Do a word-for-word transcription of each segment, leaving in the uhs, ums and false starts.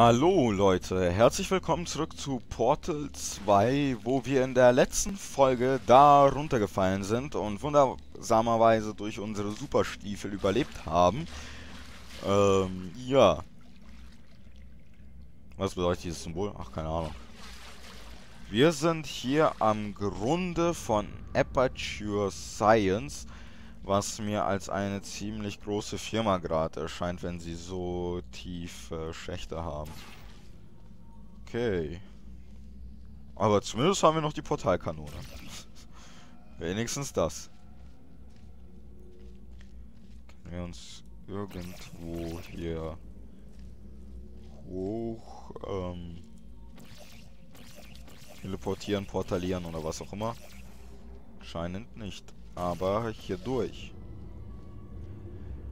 Hallo Leute, herzlich willkommen zurück zu Portal zwei, wo wir in der letzten Folge da runtergefallen sind und wundersamerweise durch unsere Superstiefel überlebt haben. Ähm, ja. Was bedeutet dieses Symbol? Ach, keine Ahnung. Wir sind hier am Grunde von Aperture Science, was mir als eine ziemlich große Firma gerade erscheint, wenn sie so tiefe äh, Schächte haben. Okay. Aber zumindest haben wir noch die Portalkanone. Wenigstens das. Können wir uns irgendwo hier hoch ähm, teleportieren, portalieren oder was auch immer? Scheinend nicht. Aber hier durch.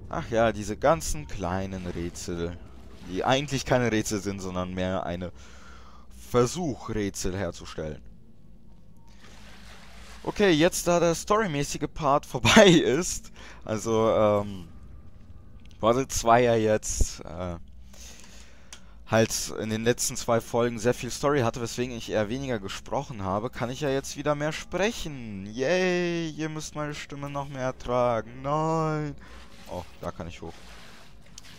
Ach ja, diese ganzen kleinen Rätsel, die eigentlich keine Rätsel sind, sondern mehr eine Versuch, Rätsel herzustellen. Okay, jetzt da der storymäßige Part vorbei ist, also ähm, Portal zwei ja jetzt äh, halt in den letzten zwei Folgen sehr viel Story hatte, weswegen ich eher weniger gesprochen habe, kann ich ja jetzt wieder mehr sprechen. Yay, ihr müsst meine Stimme noch mehr ertragen. Nein. Oh, da kann ich hoch.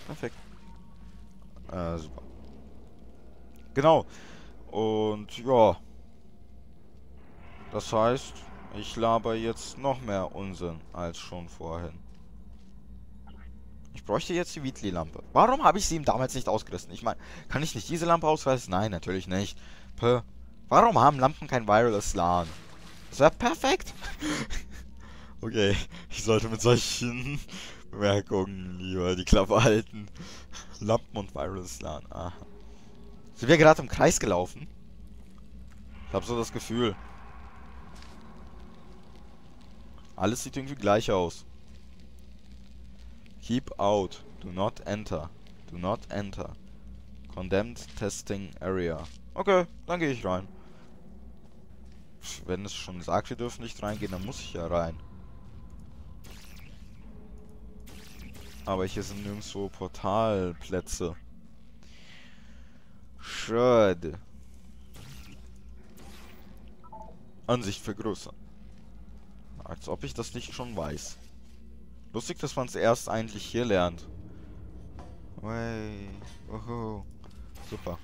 Perfekt. Äh, super. Genau. Und ja. Das heißt, ich laber jetzt noch mehr Unsinn als schon vorhin. Ich bräuchte jetzt die Wheatley-Lampe. Warum habe ich sie ihm damals nicht ausgerissen? Ich meine, kann ich nicht diese Lampe ausreißen? Nein, natürlich nicht. Puh. Warum haben Lampen kein Wireless LAN? Das wäre perfekt. Okay, ich sollte mit solchen Bemerkungen lieber die Klappe halten. Lampen und Wireless LAN. Aha. Sind wir gerade im Kreis gelaufen? Ich habe so das Gefühl. Alles sieht irgendwie gleich aus. Keep out. Do not enter. Do not enter. Condemned testing area. Okay, dann gehe ich rein. Wenn es schon sagt, wir dürfen nicht reingehen, dann muss ich ja rein. Aber hier sind nirgendwo Portalplätze. Schade. Ansicht vergrößern. Als ob ich das nicht schon weiß. Lustig, dass man es erst eigentlich hier lernt. Wey. Oho. Super.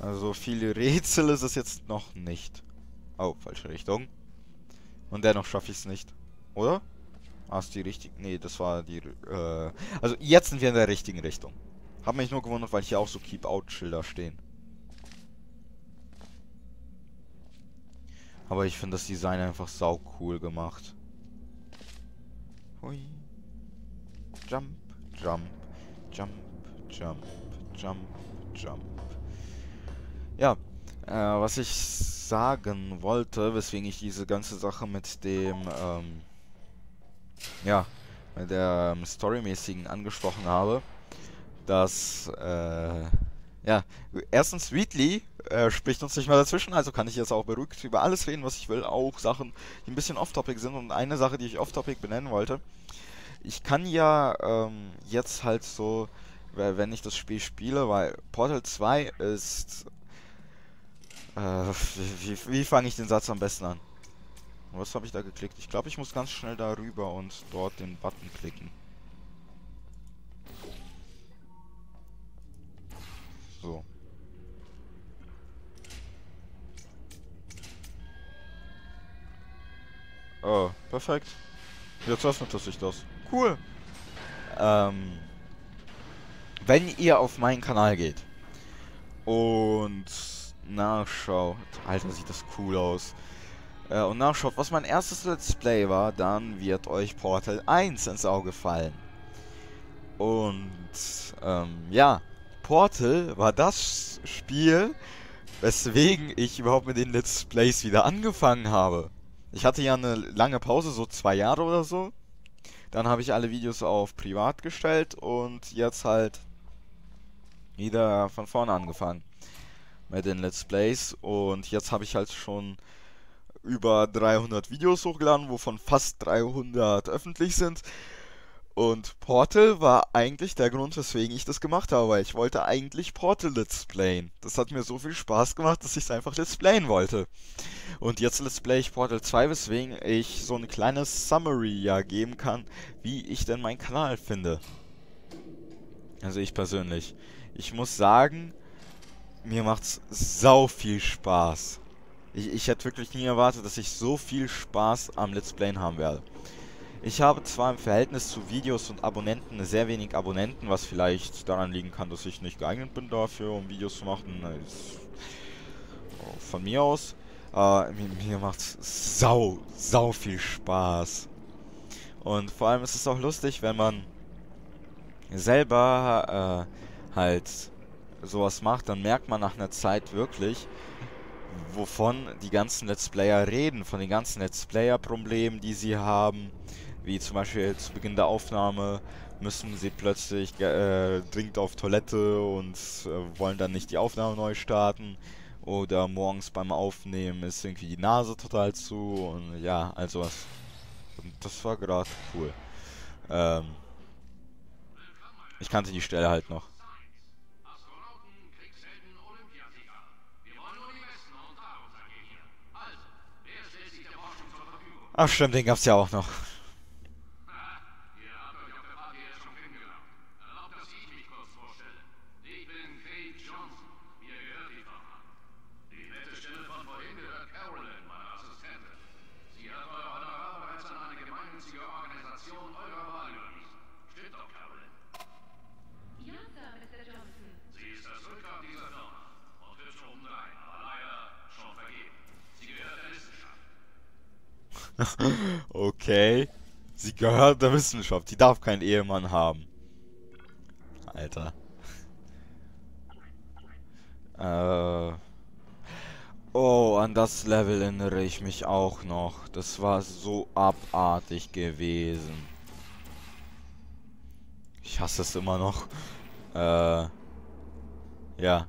Also viele Rätsel ist es jetzt noch nicht. Oh, falsche Richtung. Und dennoch schaffe ich es nicht. Oder? Ah, ist die richtige... Nee, das war die... Äh also jetzt sind wir in der richtigen Richtung. Hab mich nur gewundert, weil hier auch so Keep-Out-Schilder stehen. Aber ich finde das Design einfach sau cool gemacht. Hui. Jump, jump, jump, jump, jump, jump. Ja, äh, was ich sagen wollte, weswegen ich diese ganze Sache mit dem, ähm, ja, mit der ähm, Storymäßigen angesprochen habe, dass, äh, ja, erstens Wheatley äh, spricht uns nicht mehr dazwischen, also kann ich jetzt auch beruhigt über alles reden, was ich will, auch Sachen, die ein bisschen off-topic sind. Und eine Sache, die ich off-topic benennen wollte, ich kann ja ähm, jetzt halt so, wenn ich das Spiel spiele, weil Portal zwei ist, äh, wie, wie fange ich den Satz am besten an? Was habe ich da geklickt? Ich glaube, ich muss ganz schnell darüber und dort den Button klicken. So. Oh, perfekt. Jetzt öffnet sich das. Cool. Ähm, wenn ihr auf meinen Kanal geht und nachschaut, Alter, sieht das cool aus. Äh, und nachschaut, was mein erstes Let's Play war, dann wird euch Portal eins ins Auge fallen. Und ähm, ja. Portal war das Spiel, weswegen ich überhaupt mit den Let's Plays wieder angefangen habe. Ich hatte ja eine lange Pause, so zwei Jahre oder so. Dann habe ich alle Videos auf privat gestellt und jetzt halt wieder von vorne angefangen mit den Let's Plays. Und jetzt habe ich halt schon über dreihundert Videos hochgeladen, wovon fast dreihundert öffentlich sind. Und Portal war eigentlich der Grund, weswegen ich das gemacht habe, weil ich wollte eigentlich Portal let's playen. Das hat mir so viel Spaß gemacht, dass ich es einfach let's playen wollte. Und jetzt let's play ich Portal zwei, weswegen ich so ein kleines Summary ja geben kann, wie ich denn meinen Kanal finde. Also ich persönlich. Ich muss sagen, mir macht's sau viel Spaß. Ich, ich hätte wirklich nie erwartet, dass ich so viel Spaß am Let's Playen haben werde. Ich habe zwar im Verhältnis zu Videos und Abonnenten sehr wenig Abonnenten, was vielleicht daran liegen kann, dass ich nicht geeignet bin dafür, um Videos zu machen. Von mir aus. Äh, mir mir macht's sau, sau viel Spaß. Und vor allem ist es auch lustig, wenn man selber äh, halt sowas macht, dann merkt man nach einer Zeit wirklich, wovon die ganzen Let's Player reden, von den ganzen Let's Player Problemen, die sie haben, wie zum Beispiel zu Beginn der Aufnahme müssen sie plötzlich äh, dringend auf Toilette und äh, wollen dann nicht die Aufnahme neu starten, oder morgens beim Aufnehmen ist irgendwie die Nase total zu und ja, also was. Das war gerade cool. Ähm, ich kannte die Stelle halt noch. Ach stimmt, den gab's ja auch noch. Okay. Sie gehört der Wissenschaft. Die darf keinen Ehemann haben. Alter. Äh. Oh, an das Level erinnere ich mich auch noch. Das war so abartig gewesen. Ich hasse es immer noch. Äh. Ja.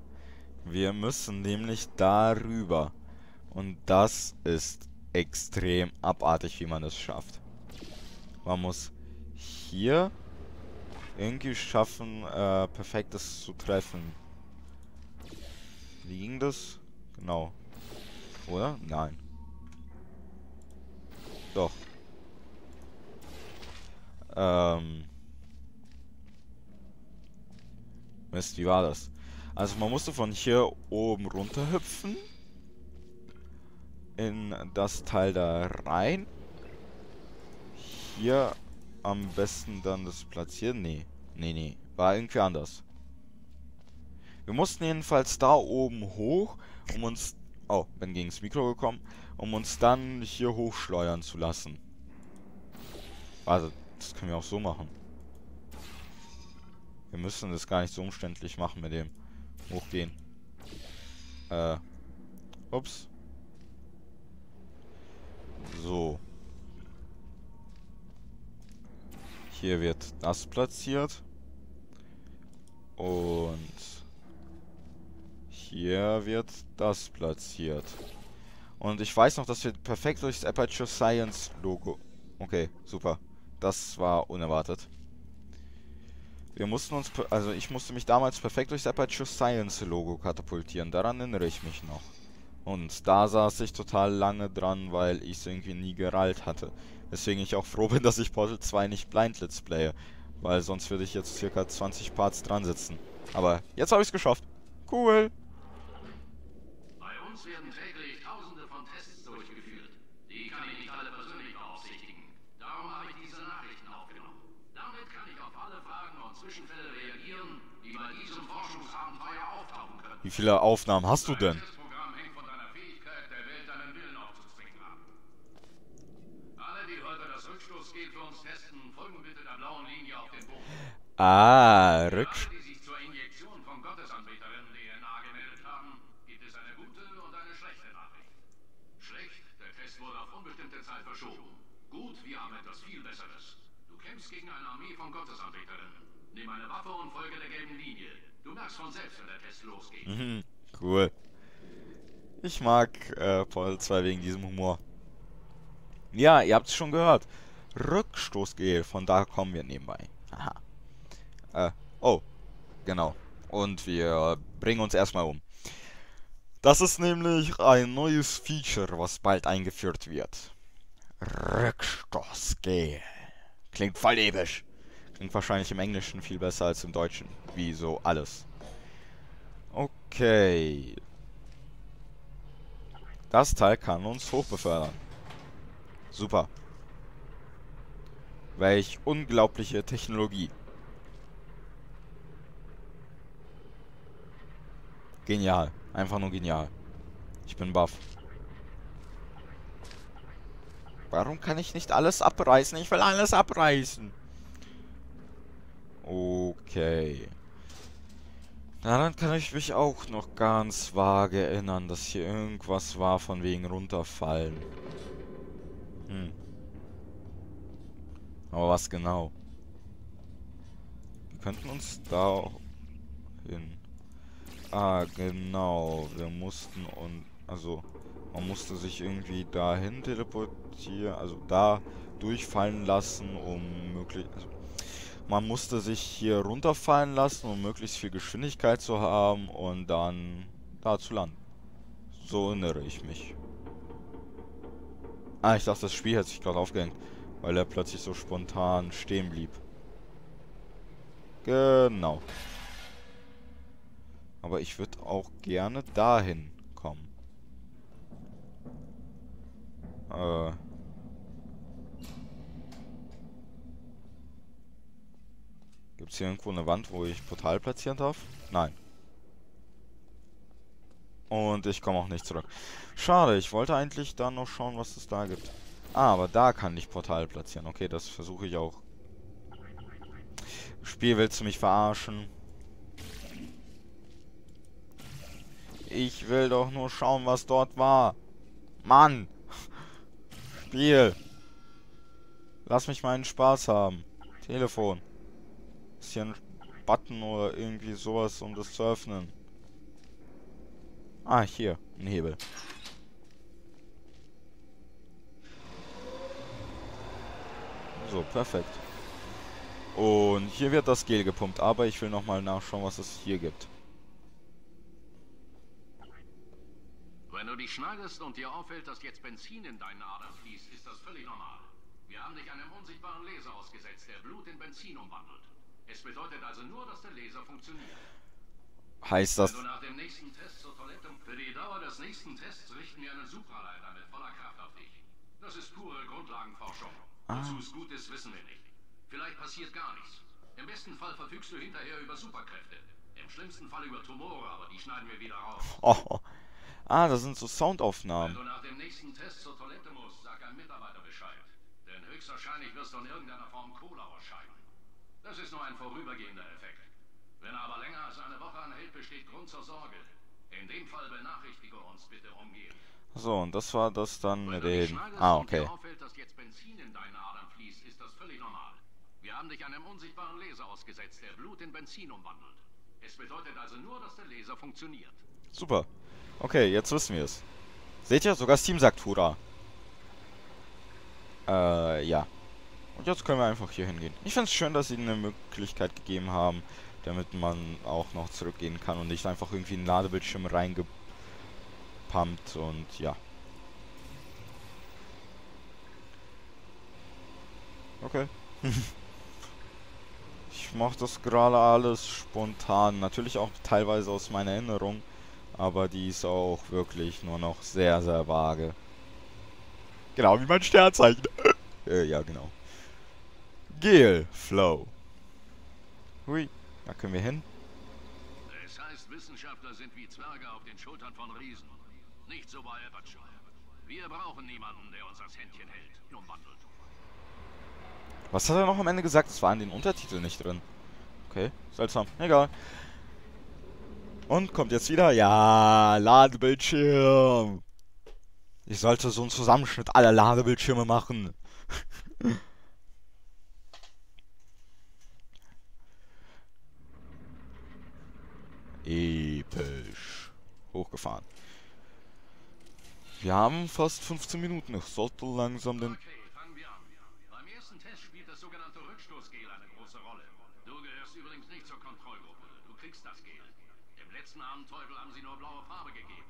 Wir müssen nämlich darüber. Und das ist extrem abartig, wie man das schafft. Man muss hier irgendwie schaffen, äh, perfektes zu treffen. Wie ging das? Genau. Oder? Nein. Doch. Ähm. Mist, wie war das? Also man musste von hier oben runter hüpfen. In das Teil da rein. Hier am besten dann das platzieren. Nee, nee, nee. War irgendwie anders. Wir mussten jedenfalls da oben hoch, um uns... Oh, bin gegen das Mikro gekommen. Um uns dann hier hochschleudern zu lassen. Also, das können wir auch so machen. Wir müssen das gar nicht so umständlich machen mit dem Hochgehen. Äh. Ups. So. Hier wird das platziert. Und hier wird das platziert. Und ich weiß noch, dass wir perfekt durchs Aperture Science Logo... Okay, super. Das war unerwartet. Wir mussten uns... Also ich musste mich damals perfekt durchs Aperture Science Logo katapultieren. Daran erinnere ich mich noch. Und da saß ich total lange dran, weil ich es irgendwie nie gerallt hatte. Deswegen ich auch froh bin, dass ich Portal zwei nicht blind let's playe. Weil sonst würde ich jetzt circa zwanzig Parts dran sitzen. Aber jetzt habe ich es geschafft. Cool! Bei uns werden täglich tausende von Tests durchgeführt. Die kann ich nicht alle persönlich beaufsichtigen. Darum habe ich diese Nachrichten aufgenommen. Damit kann ich auf alle Fragen und Zwischenfälle reagieren, die bei diesem Forschungsabenteuer auftauchen können. Wie viele Aufnahmen hast du denn? Ah, Rückschluss. Die sich zur Injektion von Gottesanbeterinnen D N A gemeldet haben, gibt es eine gute und eine schlechte Nachricht. Schlecht, der Test wurde auf unbestimmte Zeit verschoben. Gut, wir haben etwas viel Besseres. Du kämpfst gegen eine Armee von Gottesanbeterinnen. Nimm eine Waffe und folge der gelben Linie. Du merkst von selbst, wenn der Test losgeht. Mhm, cool. Ich mag äh, Portal zwei wegen diesem Humor. Ja, ihr habt es schon gehört. Rückstoßgel. Von da kommen wir nebenbei. Aha. Äh, oh. Genau. Und wir bringen uns erstmal um. Das ist nämlich ein neues Feature, was bald eingeführt wird. Rückstoßgel. Klingt voll episch. Klingt wahrscheinlich im Englischen viel besser als im Deutschen. Wie so alles. Okay. Das Teil kann uns hochbefördern. Super. Welch unglaubliche Technologie. Genial. Einfach nur genial. Ich bin baff. Warum kann ich nicht alles abreißen? Ich will alles abreißen. Okay. Daran kann ich mich auch noch ganz vage erinnern, dass hier irgendwas war von wegen runterfallen. Hm. Aber was genau? Wir könnten uns da hin... Ah, genau. Wir mussten und... Also, man musste sich irgendwie dahin teleportieren, also da durchfallen lassen, um möglich... Also, man musste sich hier runterfallen lassen, um möglichst viel Geschwindigkeit zu haben und dann da zu landen. So erinnere ich mich. Ah, ich dachte, das Spiel hat sich gerade aufgehängt, weil er plötzlich so spontan stehen blieb. Genau. Aber ich würde auch gerne dahin kommen. Äh... Gibt es hier irgendwo eine Wand, wo ich Portal platzieren darf? Nein. Und ich komme auch nicht zurück. Schade, ich wollte eigentlich dann noch schauen, was es da gibt. Ah, aber da kann ich Portal platzieren. Okay, das versuche ich auch. Spiel, willst du mich verarschen? Ich will doch nur schauen, was dort war. Mann! Spiel! Lass mich meinen Spaß haben. Telefon. Ist hier ein Button oder irgendwie sowas, um das zu öffnen? Ah, hier. Ein Hebel. So, perfekt. Und hier wird das Gel gepumpt. Aber ich will nochmal nachschauen, was es hier gibt. Wenn du dich schneidest und dir auffällt, dass jetzt Benzin in deinen Adern fließt, ist das völlig normal. Wir haben dich einem unsichtbaren Laser ausgesetzt, der Blut in Benzin umwandelt. Es bedeutet also nur, dass der Laser funktioniert. Heißt das... Wenn du nach dem nächsten Test zur Toilette... Für die Dauer des nächsten Tests richten wir einen Supraleiter mit voller Kraft auf dich. Das ist pure Grundlagenforschung. Wozu es gut ist, wissen wir nicht. Vielleicht passiert gar nichts. Im besten Fall verfügst du hinterher über Superkräfte. Im schlimmsten Fall über Tumore, aber die schneiden wir wieder raus. Oh. Ah, das sind so Soundaufnahmen. Wenn du nach dem nächsten Test zur Toilette musst, sag einem Mitarbeiter Bescheid. Denn höchstwahrscheinlich wirst du in irgendeiner Form Cola ausscheiden. Das ist nur ein vorübergehender Effekt. Wenn er aber länger als eine Woche anhält, besteht Grund zur Sorge. In dem Fall benachrichtige uns bitte umgehend. So, und das war das dann mit dem... Ah, okay. Wenn dir auffällt, dass jetzt Benzin in deinen Adern fließt, ist das völlig normal. Wir haben dich einem unsichtbaren Laser ausgesetzt, der Blut in Benzin umwandelt. Es bedeutet also nur, dass der Laser funktioniert. Super. Okay, jetzt wissen wir es. Seht ihr? Sogar Steam sagt Hurra. Äh, ja. Und jetzt können wir einfach hier hingehen. Ich finde es schön, dass sie eine Möglichkeit gegeben haben, damit man auch noch zurückgehen kann und nicht einfach irgendwie einen Ladebildschirm reingepumpt und ja. Okay. Ich mache das gerade alles spontan. Natürlich auch teilweise aus meiner Erinnerung, aber die ist auch wirklich nur noch sehr, sehr vage. Genau wie mein Sternzeichen. äh, ja, genau. Gel Flow. Hui, da können wir hin. Es heißt, Wissenschaftler sind wie Zwerge auf den Schultern von Riesen. Nicht so bei Aperture. Wir brauchen niemanden, der uns das Händchen hält, umwandelt. Was hat er noch am Ende gesagt? Es waren den Untertitel nicht drin. Okay, seltsam. Egal. Und kommt jetzt wieder? Ja, Ladebildschirm. Ich sollte so einen Zusammenschnitt aller Ladebildschirme machen. Episch. Hochgefahren. Wir haben fast fünfzehn Minuten. Ich sollte langsam den... Okay, fangen wir an. Beim ersten große Rolle. Du gehörst übrigens nicht zur Kontrollgruppe. Du kriegst das Geld. Dem letzten armen Teufel haben sie nur blaue Farbe gegeben.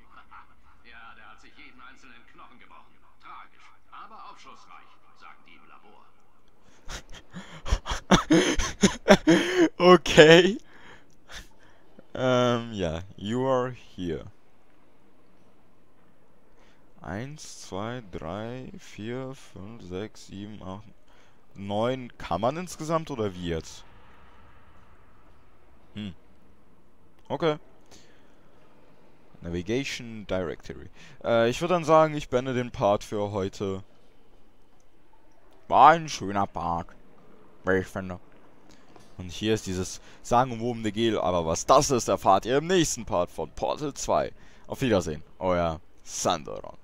Ja, der hat sich jeden einzelnen Knochen gebrochen. Tragisch, aber aufschlussreich, sagt die im Labor. Okay. Ähm, ja. You are here. eins, zwei, drei, vier, fünf, sechs, sieben, acht, neun Kammern insgesamt oder wie jetzt? Hm. Okay. Navigation Directory. Äh, ich würde dann sagen, ich beende den Part für heute. War ein schöner Part. Ich finde. Und hier ist dieses sagenumwobene Gel, aber was das ist, erfahrt ihr im nächsten Part von Portal zwei. Auf Wiedersehen, euer Sandoron.